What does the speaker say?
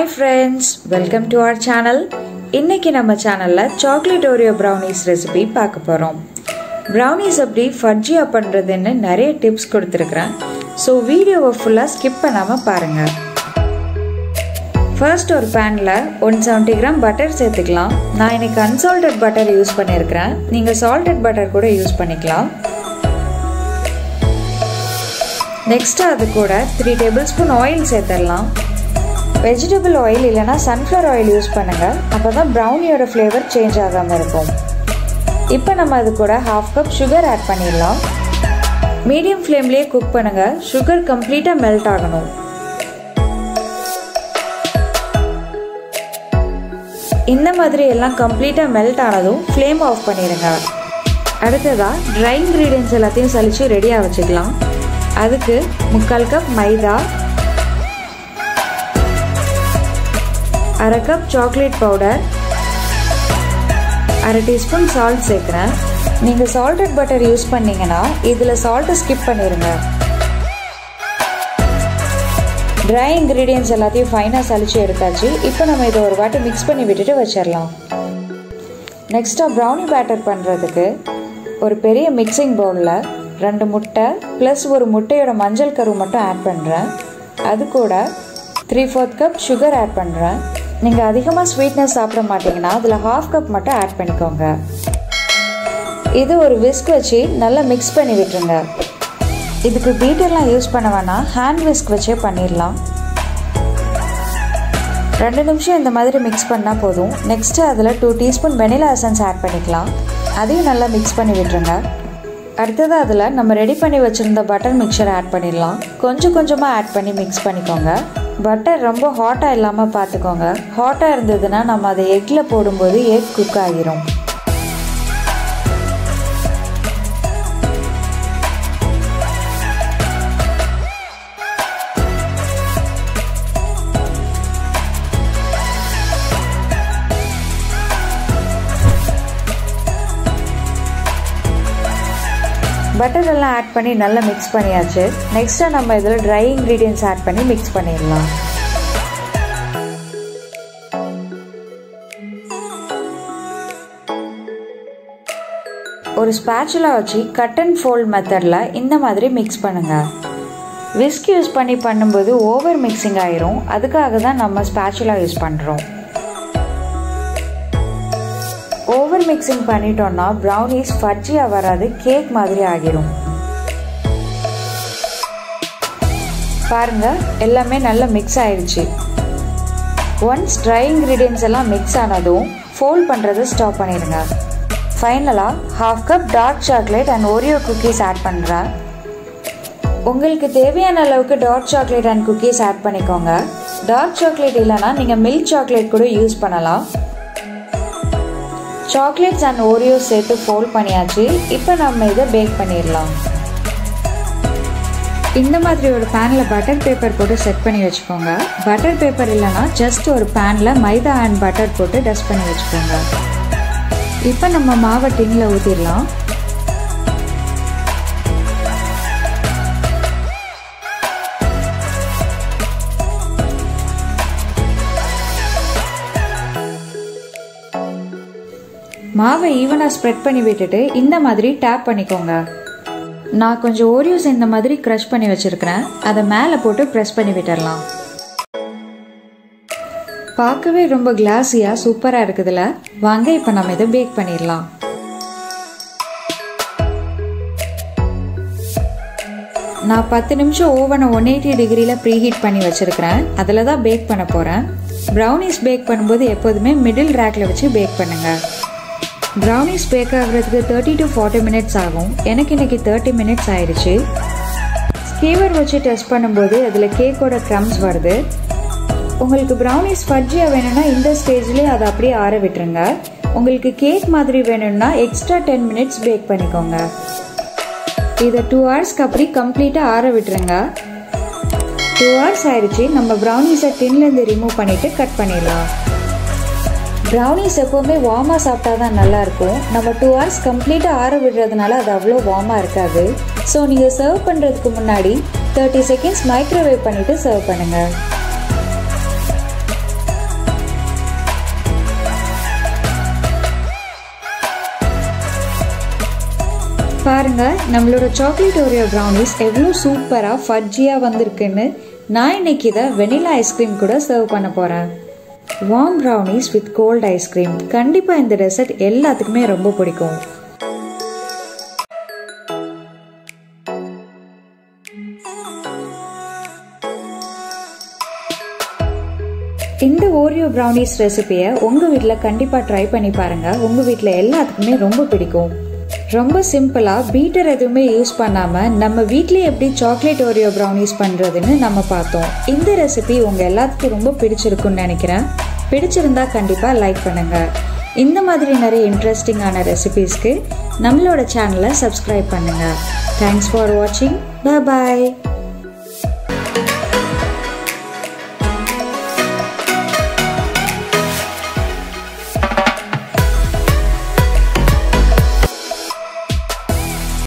Hi friends, welcome to our channel. இன்னைக்கு நம்ம சேனல்ல சாக்லேட் Oreo brownies recipe பார்க்க போறோம். Brownies அப்படி ஃபட்ஜியா பண்றதுன்னு நிறைய டிப்ஸ் கொடுத்திருக்கேன். So வீடியோவை ஃபுல்லா ஸ்கிப் பண்ணாம பாருங்க. First ஒரு panல 170 gram butter சேர்த்துக்கலாம். நான் இன்னைக்கு unsalted butter யூஸ் பண்ணியிருக்கேன். நீங்க salted butter கூட யூஸ் பண்ணிக்கலாம். Next அது கூட 3 tablespoon oil சேர்த்துடலாம். Vegetable oil இல்லனா sunflower oil யூஸ் பண்ணுங்க. அப்பதான் brownieயோட flavor change ஆகாம இருக்கும். இப்போ நம்ம அது கூட 1/2 cup sugar add பண்ணிடலாம். மீடியம் ஃப்ளேம்லயே குக் பண்ணுங்க. sugar completely melt ஆகணும். இந்த மாதிரி எல்லாம் completely melt ஆனதும் flame off பண்ணிடுங்க. அடுத்ததா dry ingredients எல்லாத்தையும் சலிச்சு ரெடியா வச்சுக்கலாம். அதுக்கு 1/4 cup மைதா, 1/2 cup chocolate powder, 1/2 teaspoon salt சேர்க்கிறேன். நீங்க salted butter யூஸ் பண்ணீங்கன்னா இதுல salt skip பண்ணிருங்க. dry ingredients எல்லாத்தையும் ஃபைனா சலிச்சு எடுத்தாச்சு. இப்போ நம்ம இத ஒரு வாட்டி mix பண்ணி விட்டுட்டு வச்சிரலாம். நெக்ஸ்ட் brownie batter பண்றதுக்கு ஒரு பெரிய mixing bowlல 2 முட்டை + ஒரு முட்டையோட மஞ்சள் கரு மட்டும் ஆட் பண்றேன். அது கூட 3/4 cup sugar ஆட் பண்றேன். நீங்க அதிகமா ஸ்வீட்னஸ் சாப்பிட மாட்டீங்கன்னா அதுல 1/2 cup மட்டும் ஆட் பண்ணிக்கோங்க. இது ஒரு whisk வச்சு நல்லா mix பண்ணி விட்டுருங்க. இதுக்கு பீட்டர்லாம் யூஸ் பண்ண வேணாம், ஹேண்ட் whisk வச்சே பண்ணிரலாம். 2 நிமிஷம் இந்த மாதிரி mix பண்ணா போதும். நெக்ஸ்ட் அதுல 2 teaspoon vanilla essence ஆட் பண்ணிக்கலாம். அதையும் நல்லா mix பண்ணி விட்டுருங்க. அடுத்தது அதில் நம்ம ரெடி பண்ணி வச்சுருந்த பட்டர் மிக்சர் ஆட் பண்ணிடலாம். கொஞ்சம் கொஞ்சமாக ஆட் பண்ணி மிக்ஸ் பண்ணிக்கோங்க. பட்டர் ரொம்ப ஹாட்டாக இல்லாமல் பார்த்துக்கோங்க. ஹாட்டாக இருந்ததுன்னா நம்ம அதை எக்கில் போடும்போது எக் குக் ஆகிரும். பட்டர் எல்லாம் ஆட் பண்ணி நல்லா மிக்ஸ் பண்ணியாச்சு. நெக்ஸ்ட் நம்ம இதில் ட்ரை இன்கிரீடியன்ட்ஸ் ஆட் பண்ணி மிக்ஸ் பண்ணிடலாம். ஒரு ஸ்பேச்சுலா வச்சு கட் அண்ட் ஃபோல்ட் மெத்தட்ல இந்த மாதிரி மிக்ஸ் பண்ணுங்க. விஸ்க் யூஸ் பண்ணி பண்ணும்போது ஓவர் மிக்சிங் ஆயிரும். அதுக்காக தான் நம்ம ஸ்பேச்சுலா யூஸ் பண்றோம். ஓவர் மிக்சிங் பண்ணிட்டோம்னா ப்ரௌனிஸ் ஃபட்ஜியா வராது, கேக் மாதிரி ஆகிரும். பாருங்க எல்லாமே நல்லா மிக்ஸ் ஆயிடுச்சு. ஒன்ஸ் ட்ரை இன்கிரீடியன்ட்ஸ் எல்லாம் மிக்ஸ் ஆனதும் ஃபோல்ட் பண்ணுறதை ஸ்டாப் பண்ணிடுங்க. ஃபைனலாக 1/2 cup dark chocolate and Oreo cookies add பண்ணுறேன். உங்களுக்கு தேவையான அளவுக்கு dark chocolate and cookies add பண்ணிக்கோங்க. டார்க் சாக்லேட் இல்லைனா நீங்கள் மில்க் சாக்லேட் கூட யூஸ் பண்ணலாம். சாக்லேட்ஸ் அண்ட் ஓரியோ சேர்த்து ஃபோல்ட் பண்ணியாச்சு. இப்போ நம்ம இதை பேக் பண்ணிடலாம். இந்த மாதிரி ஒரு பேனில் பட்டர் பேப்பர் போட்டு செட் பண்ணி வச்சுக்கோங்க. பட்டர் பேப்பர் இல்லைனா ஜஸ்ட் ஒரு பேனில் மைதா அண்ட் பட்டர் போட்டு டஸ்ட் பண்ணி வச்சுக்கோங்க. இப்போ நம்ம மாவை டின்னில் ஊற்றிடலாம். மாவை ஈவனாக ஸ்ப்ரெட் பண்ணி விட்டுட்டு இந்த மாதிரி டேப் பண்ணிக்கோங்க. நான் கொஞ்சம் ஓரியோஸ் இந்த மாதிரி க்ரஷ் பண்ணி வச்சுருக்கிறேன். அதை மேலே போட்டு ப்ரெஸ் பண்ணி விட்டுடலாம். பார்க்கவே ரொம்ப கிளாஸியாக சூப்பராக இருக்குதுல்ல. வாங்க இப்போ நம்ம இதை பேக் பண்ணிடலாம். நான் 10 நிமிஷம் ஓவனை 180 டிகிரியில் ப்ரீஹீட் பண்ணி வச்சுருக்கிறேன். அதில் தான் பேக் பண்ண போகிறேன். ப்ரௌனிஸ் பேக் பண்ணும்போது எப்போதுமே மிடில் ரேக்கில் வச்சு பேக் பண்ணுங்கள். brownies பேக் ஆகிறதுக்கு 30 to 40 மினிட்ஸ் ஆகும். எனக்கு இன்னைக்கு 30 மினிட்ஸ் ஆயிடுச்சு. ஸ்கீவர் வச்சு டெஸ்ட் பண்ணும்போது அதில் கேக்கோட க்ரம்ஸ் வருது. உங்களுக்கு brownies ஃபட்ஜியாக வேணும்னா இந்த ஸ்டேஜ்லேயே அதை அப்படியே ஆற விட்டுருங்க. உங்களுக்கு கேக் மாதிரி வேணும்னா எக்ஸ்ட்ரா 10 மினிட்ஸ் பேக் பண்ணிக்கோங்க. இதை 2 ஹவர்ஸ்க்கு அப்படி கம்ப்ளீட்டாக ஆற விட்டுருங்க. 2 ஹவர்ஸ் ஆயிடுச்சு. நம்ம browniesஐ டின்லேருந்து ரிமூவ் பண்ணிவிட்டு கட் பண்ணிடலாம். ப்ரௌனிஸ் எப்போவுமே வார்மாக சாப்பிட்டா தான் நல்லாயிருக்கும். நம்ம 2 ஹவர்ஸ் கம்ப்ளீட்டாக ஆற விடுறதுனால அது அவ்வளோ வார்மாக இருக்காது. ஸோ நீங்கள் சர்வ் பண்ணுறதுக்கு முன்னாடி 30 செகண்ட்ஸ் மைக்ரோவேவ் பண்ணிவிட்டு சர்வ் பண்ணுங்கள். பாருங்க நம்மளோட சாக்லேட் ஓரியோ brownies எவ்வளவு சூப்பரா ஃபட்ஜியா வந்திருக்குன்னு நான் இன்னைக்கு இத வெனிலா ஐஸ்கிரீம் கூட சர்வ் பண்ண போறேன். Warm brownies with cold ice cream கண்டிப்பா இந்த டெசர்ட் எல்லாத்துக்குமே ரொம்ப பிடிக்கும். இந்த ஓரியோ brownies ரெசிபியை உங்க வீட்ல கண்டிப்பா ட்ரை பண்ணி பாருங்க. உங்க வீட்ல எல்லாத்துக்குமே ரொம்ப பிடிக்கும். ரொம்ப சிம்பிளா பீட்டர் எதுவுமே யூஸ் பண்ணாம நம்ம வீட்லயே எப்படி சாக்லேட் ஓரியோ brownies பண்றதுன்னு நம்ம பார்த்தோம். இந்த ரெசிபி உங்க எல்லாத்துக்கும் ரொம்ப பிடிச்சிருக்கும்னு நினைக்கிறேன். பிடிச்சிருந்தா கண்டிப்பா லைக் பண்ணுங்க. இந்த மாதிரி நிறைய இன்ட்ரெஸ்டிங்கான ரெசிபீஸ்க்கு நம்மளோட சேனலை சப்ஸ்கிரைப் பண்ணுங்க. தேங்க்ஸ் ஃபார் வாட்சிங். பை பாய்.